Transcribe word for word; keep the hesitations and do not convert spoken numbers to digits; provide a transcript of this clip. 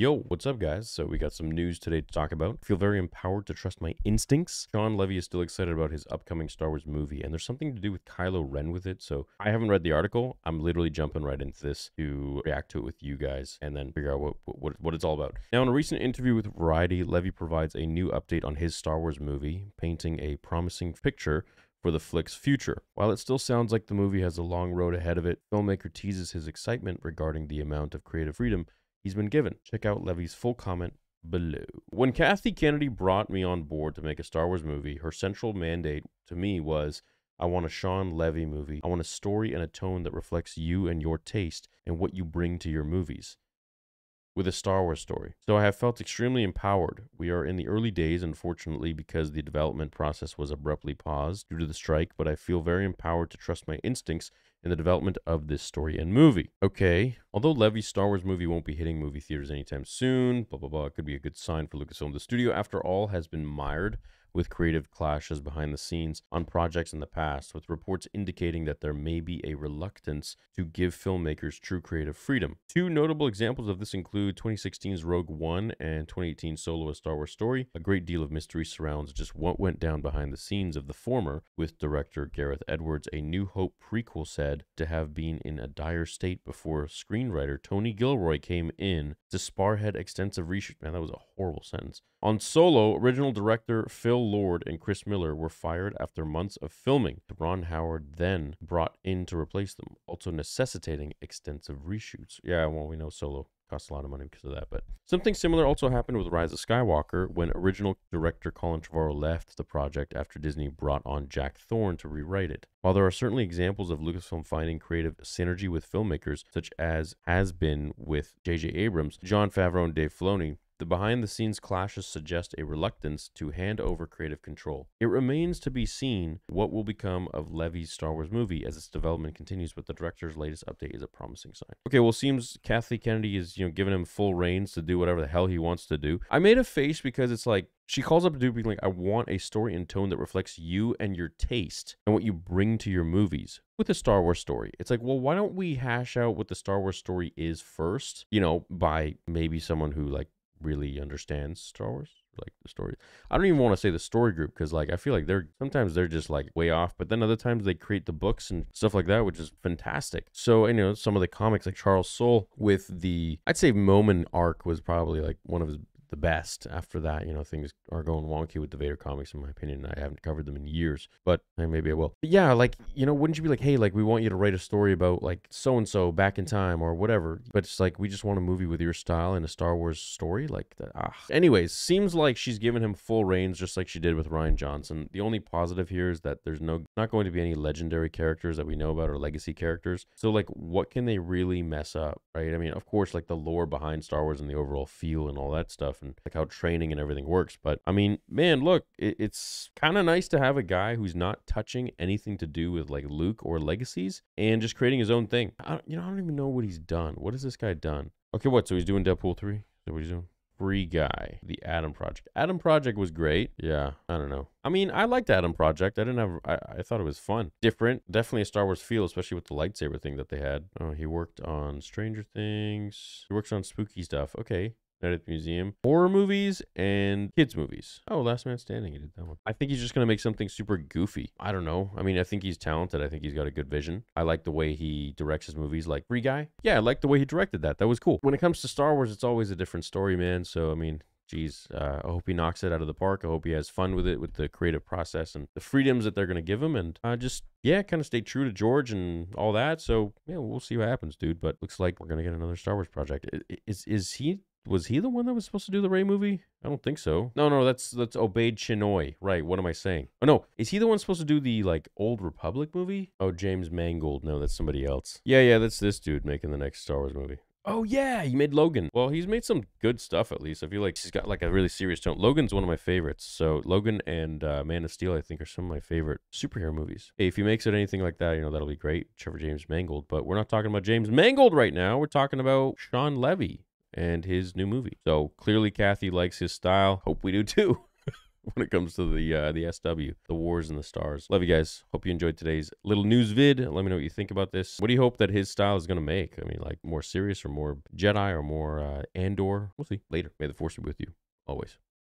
Yo, what's up, guys? So we got some news today to talk about. I feel very empowered to trust my instincts. Shawn Levy is still excited about his upcoming Star Wars movie, and there's something to do with Kylo Ren with it. So I haven't read the article. I'm literally jumping right into this to react to it with you guys and then figure out what what, what it's all about. Now, in a recent interview with Variety, Levy provides a new update on his Star Wars movie, painting a promising picture for the flick's future. While it still sounds like the movie has a long road ahead of it, filmmaker teases his excitement regarding the amount of creative freedom he's been given. Check out Levy's full comment below. When Kathleen Kennedy brought me on board to make a Star Wars movie, her central mandate to me was, I want a Shawn Levy movie. I want a story and a tone that reflects you and your taste and what you bring to your movies with a Star Wars story. So I have felt extremely empowered. We are in the early days, unfortunately, because the development process was abruptly paused due to the strike, but I feel very empowered to trust my instincts in the development of this story and movie. Okay, although Levy's Star Wars movie won't be hitting movie theaters anytime soon, blah, blah, blah, it could be a good sign for Lucasfilm. The studio, after all, has been mired with creative clashes behind the scenes on projects in the past, with reports indicating that there may be a reluctance to give filmmakers true creative freedom. Two notable examples of this include twenty sixteen's Rogue One and twenty eighteen's Solo: A Star Wars Story. A great deal of mystery surrounds just what went down behind the scenes of the former, with director Gareth Edwards, A New Hope prequel, said to have been in a dire state before screenwriter Tony Gilroy came in to spearhead extensive research. Man, that was a horrible sentence. On Solo, original director Phil Lord and Chris Miller were fired after months of filming. Ron Howard then brought in to replace them, also necessitating extensive reshoots. Yeah, well, we know Solo costs a lot of money because of that, but something similar also happened with Rise of Skywalker when original director Colin Trevorrow left the project after Disney brought on Jack Thorne to rewrite it. While there are certainly examples of Lucasfilm finding creative synergy with filmmakers, such as has been with J J Abrams, John Favreau, and Dave Filoni, the behind-the-scenes clashes suggest a reluctance to hand over creative control. It remains to be seen what will become of Levy's Star Wars movie as its development continues, but the director's latest update is a promising sign. Okay, well, it seems Kathleen Kennedy is, you know, giving him full reins to do whatever the hell he wants to do. I made a face because it's like, she calls up a dude being like, I want a story and tone that reflects you and your taste and what you bring to your movies with a Star Wars story. It's like, well, why don't we hash out what the Star Wars story is first, you know, by maybe someone who, like, really understands Star Wars, like the story. I don't even want to say the story group, because like I feel like they're sometimes they're just like way off, but then other times they create the books and stuff like that, which is fantastic. So, you know, some of the comics like Charles Soule with the, I'd say Momin arc was probably like one of his the best. After that, you know, things are going wonky with the Vader comics, in my opinion. I haven't covered them in years, but maybe I will. But yeah, like, you know, wouldn't you be like, hey, like, we want you to write a story about like so-and-so back in time or whatever, but it's like, we just want a movie with your style and a Star Wars story like that. Ah. Anyways, seems like she's given him full reins, just like she did with Ryan Johnson. The only positive here is that there's no, not going to be any legendary characters that we know about or legacy characters. So like, what can they really mess up, right? I mean, of course, like the lore behind Star Wars and the overall feel and all that stuff, and like how training and everything works. But I mean, man, look, it, it's kind of nice to have a guy who's not touching anything to do with like Luke or legacies and just creating his own thing. I, you know, I don't even know what he's done. What has this guy done? Okay, what? So he's doing Deadpool three? Is that what he's doing? Free Guy, the Adam Project. Adam Project was great. Yeah, I don't know. I mean, I liked Adam Project. I didn't have, I, I thought it was fun. Different, definitely a Star Wars feel, especially with the lightsaber thing that they had. Oh, he worked on Stranger Things. He works on spooky stuff. Okay. Night at the Museum, horror movies, and kids movies. Oh, Last Man Standing, he did that one. I think he's just going to make something super goofy. I don't know. I mean, I think he's talented. I think he's got a good vision. I like the way he directs his movies, like Free Guy. Yeah, I like the way he directed that. That was cool. When it comes to Star Wars, it's always a different story, man. So, I mean, geez, uh, I hope he knocks it out of the park. I hope he has fun with it, with the creative process and the freedoms that they're going to give him. And uh, just, yeah, kind of stay true to George and all that. So, yeah, we'll see what happens, dude. But looks like we're going to get another Star Wars project. Is, is he... Was he the one that was supposed to do the Rey movie? I don't think so. No, no, that's that's Obaid Chinoy. Right, what am I saying? Oh, no, is he the one supposed to do the, like, Old Republic movie? Oh, James Mangold. No, that's somebody else. Yeah, yeah, that's this dude making the next Star Wars movie. Oh, yeah, he made Logan. Well, he's made some good stuff, at least. I feel like he's got, like, a really serious tone. Logan's one of my favorites. So Logan and uh, Man of Steel, I think, are some of my favorite superhero movies. Hey, if he makes it anything like that, you know, that'll be great. Trevor James Mangold. But we're not talking about James Mangold right now. We're talking about Shawn Levy and his new movie. So clearly Kathy likes his style. Hope we do too. when it comes to the uh, the S W, the wars and the stars. Love you guys. Hope you enjoyed today's little news vid. Let me know what you think about this. What do you hope that his style is going to make? I mean, like more serious or more Jedi or more uh, Andor? We'll see. Later. May the Force be with you always.